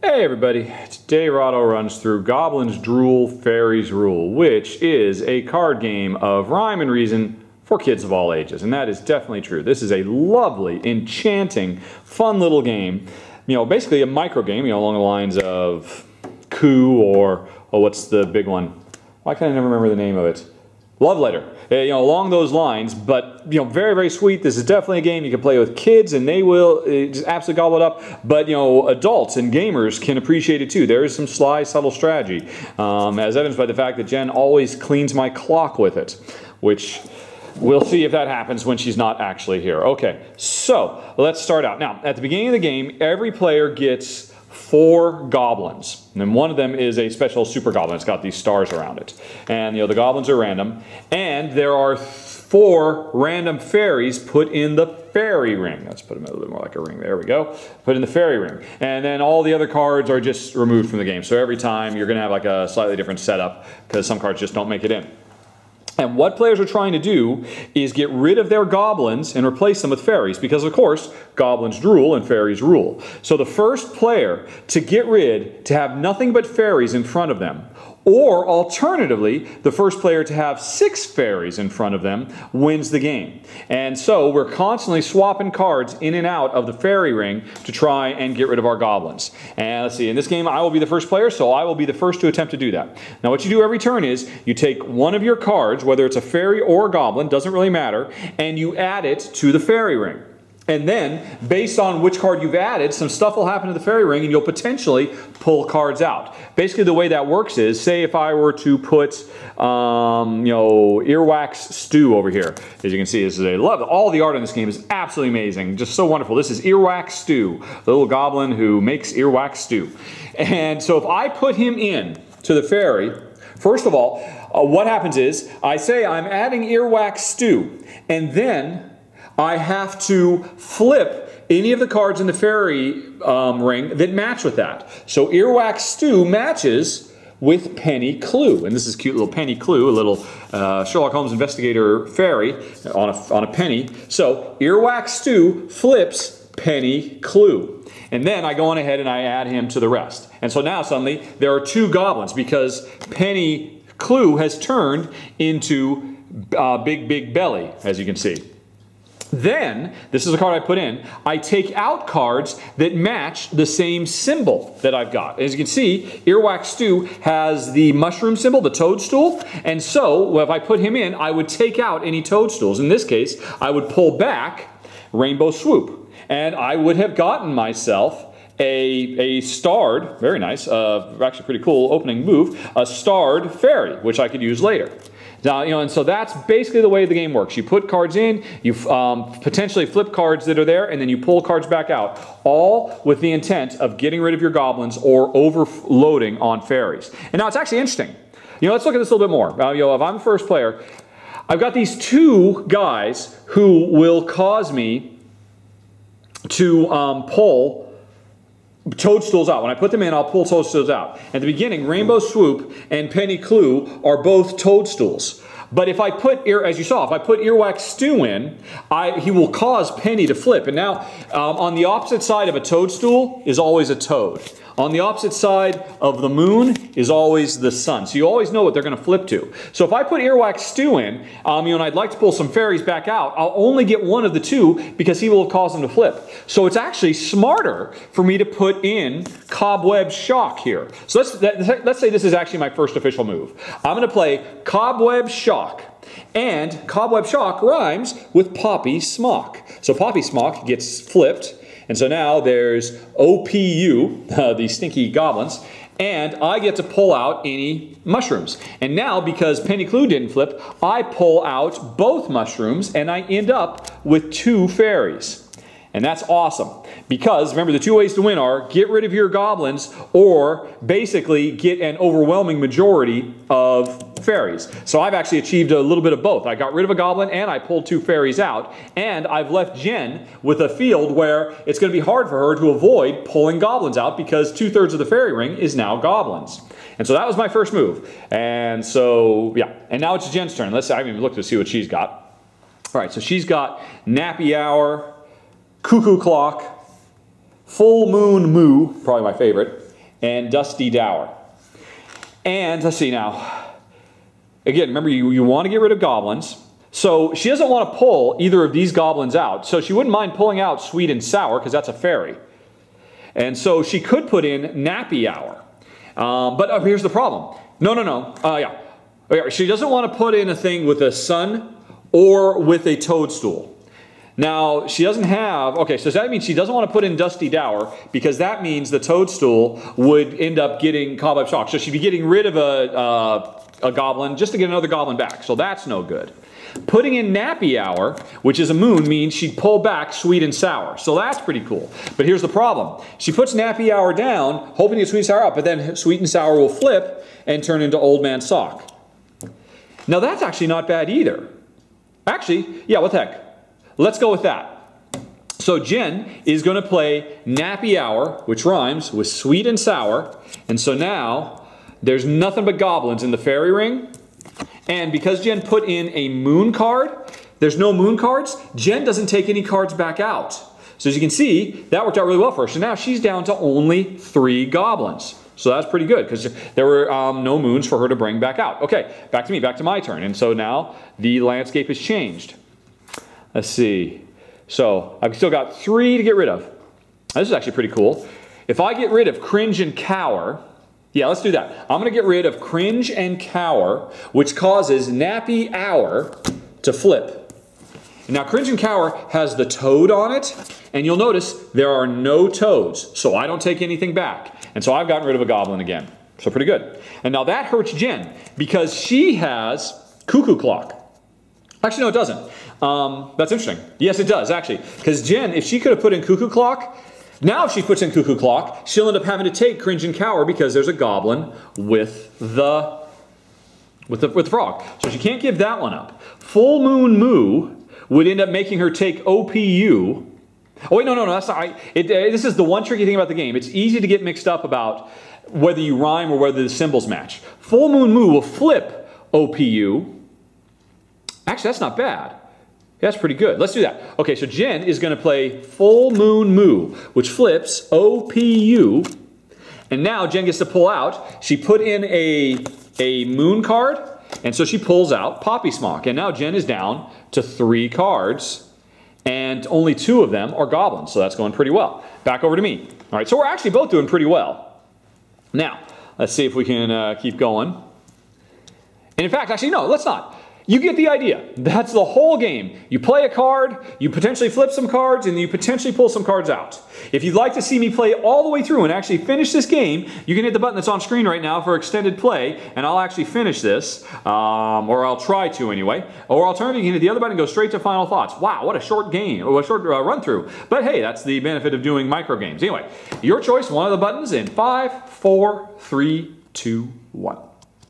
Hey everybody, today Rahdo runs through Goblins Drool, Fairies Rule, which is a card game of rhyme and reason for kids of all ages, and that is definitely true. This is a lovely, enchanting, fun little game, you know, basically a micro game, you know, along the lines of Coup or, oh, what's the big one? Why can I never remember the name of it? Love Letter, you know, along those lines, but, you know, very, very sweet. This is definitely a game you can play with kids, and they will just absolutely gobble it up, but, you know, adults and gamers can appreciate it, too. There is some sly, subtle strategy, as evidenced by the fact that Jen always cleans my clock with it, which we'll see if that happens when she's not actually here. Okay, so, let's start out. Now, at the beginning of the game, every player gets 4 goblins, and then one of them is a special super goblin. It's got these stars around it, and you know the goblins are random, and there are 4 random fairies put in the fairy ring. Let's put them a little bit more like a ring. There we go. Put in the fairy ring, and then all the other cards are just removed from the game. So every time you're gonna have like a slightly different setup because some cards just don't make it in. And what players are trying to do is get rid of their goblins and replace them with fairies because, of course, goblins drool and fairies rule. So the first player to get rid, to have nothing but fairies in front of them, or alternatively, the first player to have 6 fairies in front of them wins the game. And so we're constantly swapping cards in and out of the fairy ring to try and get rid of our goblins. And let's see, in this game I will be the first player, so I will be the first to attempt to do that. Now what you do every turn is you take one of your cards, whether it's a fairy or a goblin, doesn't really matter, and you add it to the fairy ring. And then, based on which card you've added, some stuff will happen to the fairy ring and you'll potentially pull cards out. Basically, the way that works is, say if I were to put, you know, Earwax Stew over here. As you can see, this is a love. All the art in this game is absolutely amazing. Just so wonderful. This is Earwax Stew, the little goblin who makes Earwax Stew. And so if I put him in to the fairy, first of all, what happens is, I say I'm adding Earwax Stew, and then I have to flip any of the cards in the fairy ring that match with that. So Earwax Stew matches with Penny Clue. And this is cute little Penny Clue, a little Sherlock Holmes investigator fairy on a penny. So Earwax Stew flips Penny Clue. And then I go on ahead and I add him to the rest. And so now suddenly there are 2 goblins because Penny Clue has turned into Big Big Belly, as you can see. Then, this is a card I put in, I take out cards that match the same symbol that I've got. As you can see, Earwax Stew has the mushroom symbol, the toadstool, and so if I put him in, I would take out any toadstools. In this case, I would pull back Rainbow Swoop, and I would have gotten myself a starred, very nice, actually pretty cool opening move, a starred fairy, which I could use later. Now, you know, and so that's basically the way the game works. You put cards in, you potentially flip cards that are there, and then you pull cards back out, all with the intent of getting rid of your goblins or overloading on fairies. And now it's actually interesting. You know, let's look at this a little bit more. You know, if I'm the first player, I've got these 2 guys who will cause me to pull toadstools out. When I put them in, I'll pull toadstools out. At the beginning, Rainbow Swoop and Penny Clue are both toadstools. But if I put, as you saw, if I put Earwax Stew in, he will cause Penny to flip. And now, on the opposite side of a toadstool is always a toad. On the opposite side of the moon is always the sun. So you always know what they're going to flip to. So if I put Earwax Stew in, you know, and I'd like to pull some fairies back out, I'll only get one of the 2 because he will cause them to flip. So it's actually smarter for me to put in Cobweb Shock here. So let's say this is actually my first official move. I'm going to play Cobweb Shock. And Cobweb Shock rhymes with Poppy Smock. So Poppy Smock gets flipped. And so now there's O.P.U., the stinky goblins, and I get to pull out any mushrooms. And now, because Penny Clue didn't flip, I pull out both mushrooms, and I end up with 2 fairies. And that's awesome, because remember the 2 ways to win are get rid of your goblins or basically get an overwhelming majority of fairies. So I've actually achieved a little bit of both. I got rid of a goblin and I pulled 2 fairies out, and I've left Jen with a field where it's going to be hard for her to avoid pulling goblins out because 2/3 of the fairy ring is now goblins. And so that was my first move. And so, yeah. And now it's Jen's turn. I haven't even looked to see what she's got. All right, so she's got Nappy Hour, Cuckoo Clock, Full Moon Moo, probably my favorite, and Dusty Dower. And let's see now. Again, remember, you want to get rid of goblins. So she doesn't want to pull either of these goblins out. So she wouldn't mind pulling out Sweet and Sour because that's a fairy. And so she could put in Nappy Hour. But here's the problem. She doesn't want to put in a thing with a sun or with a toadstool. Now, she doesn't have... Okay, so does that mean she doesn't want to put in Dusty Dower because that means the toadstool would end up getting Cobweb Shock. So she'd be getting rid of a goblin just to get another goblin back. So that's no good. Putting in Nappy Hour, which is a moon, means she'd pull back Sweet and Sour. So that's pretty cool. But here's the problem. She puts Nappy Hour down, hoping to get Sweet and Sour out, but then Sweet and Sour will flip and turn into Old Man Sock. Now, that's actually not bad either. Actually, yeah, what the heck? Let's go with that. So Jen is going to play Nappy Hour, which rhymes with Sweet and Sour. And so now there's nothing but goblins in the fairy ring. And because Jen put in a moon card, there's no moon cards. Jen doesn't take any cards back out. So as you can see, that worked out really well for her. So now she's down to only 3 goblins. So that's pretty good because there were no moons for her to bring back out. Okay, back to me, back to my turn. And so now the landscape has changed. Let's see. So I've still got 3 to get rid of. This is actually pretty cool. If I get rid of Cringe and Cower, yeah, let's do that. I'm going to get rid of Cringe and Cower, which causes Nappy Hour to flip. Now, Cringe and Cower has the toad on it, and you'll notice there are no toads, so I don't take anything back. And so I've gotten rid of a goblin again. So pretty good. And now that hurts Jen because she has Cuckoo Clock. Actually, no, it doesn't. That's interesting. Yes, it does, actually. Because Jen, if she could have put in Cuckoo Clock, now if she puts in Cuckoo Clock, she'll end up having to take Cringe and Cower because there's a goblin with the frog. So she can't give that one up. Full Moon Moo would end up making her take O.P.U. Oh, wait, no, that's not... this is the one tricky thing about the game. It's easy to get mixed up about whether you rhyme or whether the symbols match. Full Moon Moo will flip O.P.U. Actually, that's not bad. That's pretty good. Let's do that. Okay, so Jen is going to play Full Moon Moo, which flips O.P.U. And now Jen gets to pull out. She put in a moon card, and so she pulls out Poppy Smock. And now Jen is down to 3 cards. And only 2 of them are goblins, so that's going pretty well. Back over to me. All right, so we're actually both doing pretty well. Now, let's see if we can keep going. And in fact, actually, no, let's not. You get the idea. That's the whole game. You play a card, you potentially flip some cards, and you potentially pull some cards out. If you'd like to see me play all the way through and actually finish this game, you can hit the button that's on screen right now for extended play, and I'll actually finish this, or I'll try to anyway. Or alternatively, you can hit the other button and go straight to final thoughts. Wow, what a short game, or a short run through. But hey, that's the benefit of doing micro games. Anyway, your choice, one of the buttons in 5, 4, 3, 2, 1.